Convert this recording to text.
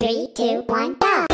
3, 2, 1, go!